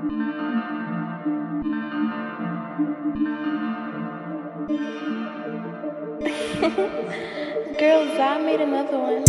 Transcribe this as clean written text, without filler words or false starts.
Girls, I made another one.